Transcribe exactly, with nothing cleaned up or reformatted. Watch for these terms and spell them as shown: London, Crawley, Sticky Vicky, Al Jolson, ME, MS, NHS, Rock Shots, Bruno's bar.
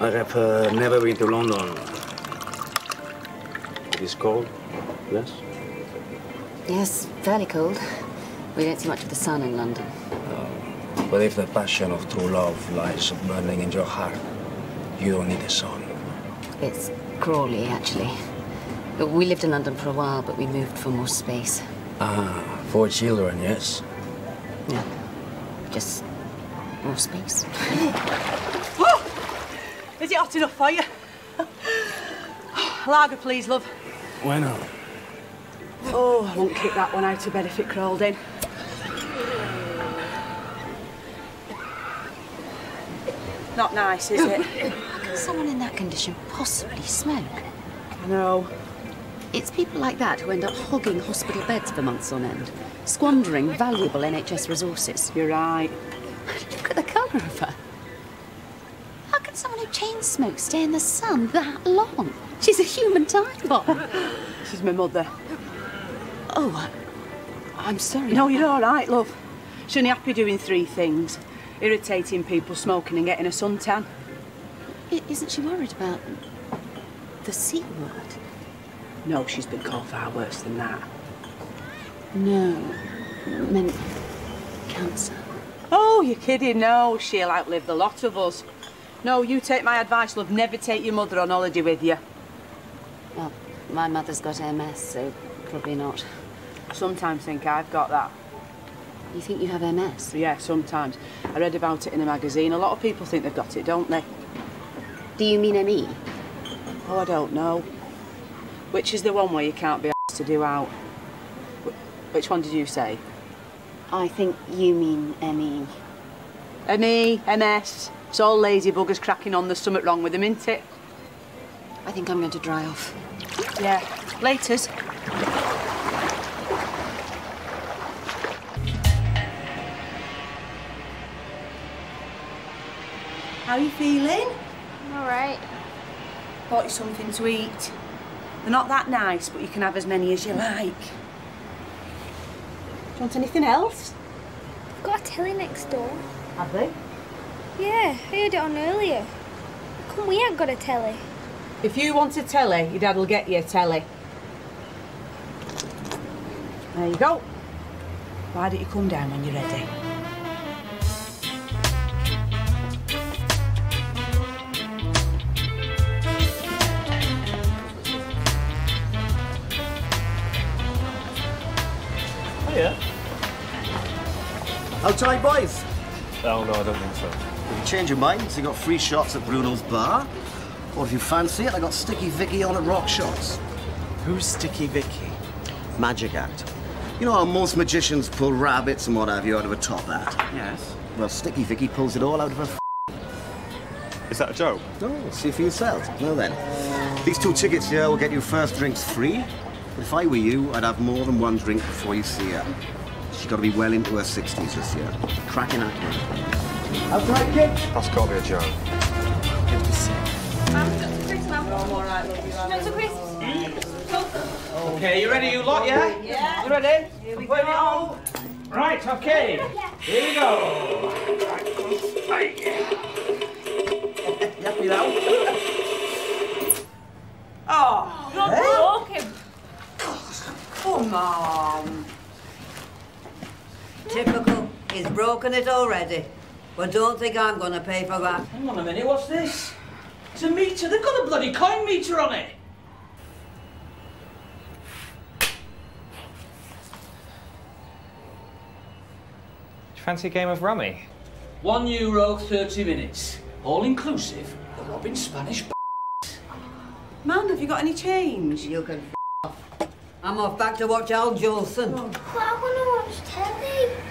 I have uh, never been to London. It is cold, yes? Yes, fairly cold. We don't see much of the sun in London. No. But if the passion of true love lies burning in your heart, you don't need the sun. It's Crawley, actually. We lived in London for a while, but we moved for more space. Ah, four children, yes? No, just more space. Oh! Is it hot enough for you? Lager, please, love. Why not? Oh, I won't kick that one out of bed if it crawled in. Not nice, is it? How can someone in that condition possibly smoke? No. It's people like that who end up hogging hospital beds for months on end, squandering valuable N H S resources. You're right. Look at the colour of her. How can someone who chain smokes stay in the sun that long? She's a human time bomb. She's my mother. Oh, I'm sorry. No, you're all right, love. She's only happy doing three things. Irritating people, smoking and getting a suntan. Isn't she worried about the C word? No, she's been called far worse than that. No, meant cancer. Oh, you're kidding. No, she'll outlive the lot of us. No, you take my advice, love. Never take your mother on holiday with you. Well, my mother's got M S, so probably not. Sometimes think I've got that. You think you have M S? Yeah, sometimes. I read about it in a magazine. A lot of people think they've got it, don't they? Do you mean M E? Oh, I don't know. Which is the one where you can't be asked to do out? Which one did you say? I think you mean M E. M E, M S. It's all lazy buggers cracking on. There's something wrong with them, isn't it? I think I'm going to dry off. Yeah. Laters. How are you feeling? I'm all right. Bought you something to eat. They're not that nice, but you can have as many as you like. Do you want anything else? I've got a telly next door. Have they? Yeah, I heard it on earlier. How come we ain't got a telly? If you want a telly, your dad will get you a telly. There you go. Why don't you come down when you're ready? Yeah. Outside, boys? Oh, no, I don't think so. If you change your minds, you got free shots at Bruno's bar. Or if you fancy it, I got Sticky Vicky on at Rock Shots. Who's Sticky Vicky? Magic act. You know how most magicians pull rabbits and what have you out of a top hat? Yes. Well, Sticky Vicky pulls it all out of her. Is that a joke? Oh, see for yourself. Well then, these two tickets here will get you first drinks free. But if I were you, I'd have more than one drink before you see her. She's got to be well into her sixties this year. Cracking at you. That's right, kid. That's got to be a joke. No, okay, you ready, you lot, yeah? Yeah. You ready? Here we I'm go. It right, okay. Here we go. Happy now. Oh, you're not walking. Come on. Typical. He's broken it already. Well, don't think I'm going to pay for that. Hang on a minute, what's this? It's a meter. They've got a bloody coin meter on it. Fancy a game of rummy? One euro, thirty minutes. All inclusive. They're robbing Spanish b****s. Man, have you got any change? You can f*** off. I'm off back to watch Al Jolson. Oh. But I want to watch telly.